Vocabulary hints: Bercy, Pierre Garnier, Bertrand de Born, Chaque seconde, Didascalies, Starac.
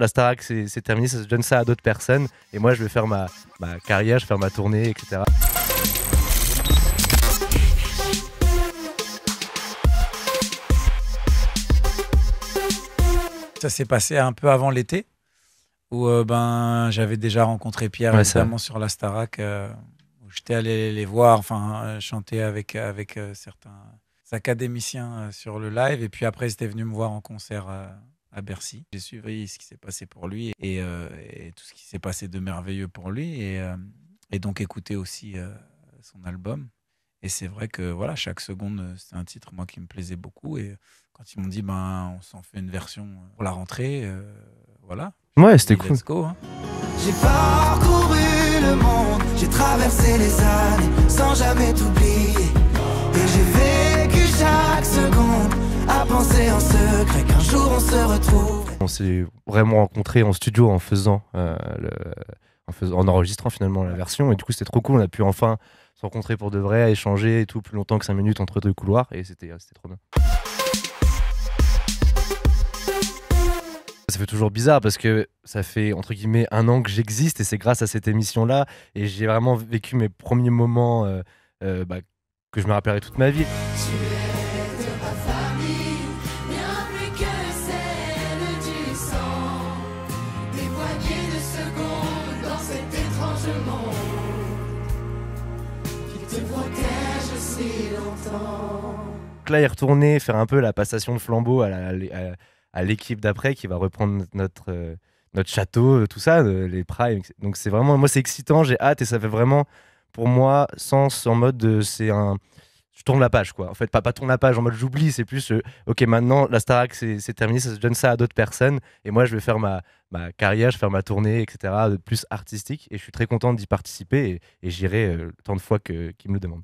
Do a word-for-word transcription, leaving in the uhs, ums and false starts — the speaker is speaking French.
la Starac c'est terminé, ça, je donne ça à d'autres personnes et moi je vais faire ma, ma carrière, je vais faire ma tournée, et cetera. Ça s'est passé un peu avant l'été, où euh, ben, j'avais déjà rencontré Pierre, ouais, notamment sur la Starac, euh, où j'étais allé les voir, enfin euh, chanter avec, avec euh, certains académiciens euh, sur le live. Et puis après, ils étaient venus me voir en concert euh, à Bercy. J'ai suivi ce qui s'est passé pour lui et, euh, et tout ce qui s'est passé de merveilleux pour lui. Et, euh, et donc écouter aussi euh, son album. Et c'est vrai que voilà, Chaque seconde, c'est un titre moi qui me plaisait beaucoup. Et quand ils m'ont dit, ben, on s'en fait une version pour la rentrée, euh, voilà. Ouais, c'était cool. Hein. J'ai parcouru le monde, j'ai traversé les années sans jamais t'oublier. Et j'ai vécu chaque seconde à penser en secret qu'un jour on se retrouve. On s'est vraiment rencontrés en studio en faisant, euh, le, en faisant, en enregistrant finalement la version. Et du coup, c'était trop cool. On a pu enfin se rencontrer pour de vrai, échanger et tout plus longtemps que cinq minutes entre deux couloirs. Et c'était trop bien. Ça fait toujours bizarre parce que ça fait entre guillemets un an que j'existe et c'est grâce à cette émission là et j'ai vraiment vécu mes premiers moments euh, euh, bah, que je me rappellerai toute ma vie. Tu es de ma famille, bien plus que celle du sang, des poignées de secondes dans cet étrange monde qui te protège si longtemps. Donc là, y retourner, faire un peu la passation de flambeau à la. À la à l'équipe d'après qui va reprendre notre, euh, notre château, tout ça, euh, les primes. Donc c'est vraiment, moi c'est excitant, j'ai hâte et ça fait vraiment, pour moi, sens en mode, c'est un... Je tourne la page quoi, en fait, pas, pas tourne la page en mode j'oublie, c'est plus, euh, ok maintenant la Starac c'est terminé, ça se donne ça à d'autres personnes et moi je vais faire ma, ma carrière, je vais faire ma tournée, et cetera, de plus artistique et je suis très content d'y participer et, et j'irai euh, tant de fois qu'ils me le demandent.